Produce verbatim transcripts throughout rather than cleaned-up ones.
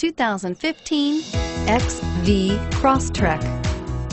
two thousand fifteen X V Crosstrek.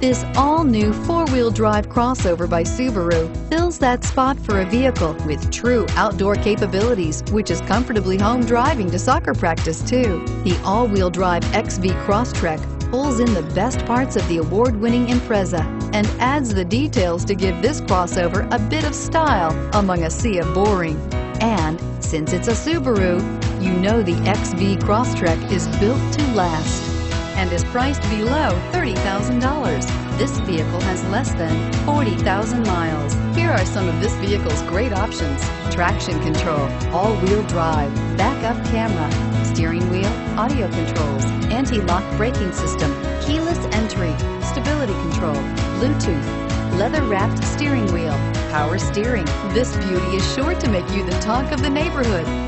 This all-new four-wheel drive crossover by Subaru fills that spot for a vehicle with true outdoor capabilities, which is comfortably home driving to soccer practice too. The all-wheel drive X V Crosstrek pulls in the best parts of the award-winning Impreza and adds the details to give this crossover a bit of style among a sea of boring. And since it's a Subaru, you know the X V Crosstrek is built to last and is priced below thirty thousand dollars. This vehicle has less than forty thousand miles. Here are some of this vehicle's great options: traction control, all-wheel drive, backup camera, steering wheel audio controls, anti-lock braking system, keyless entry, stability control, Bluetooth, leather-wrapped steering wheel, power steering. This beauty is sure to make you the talk of the neighborhood,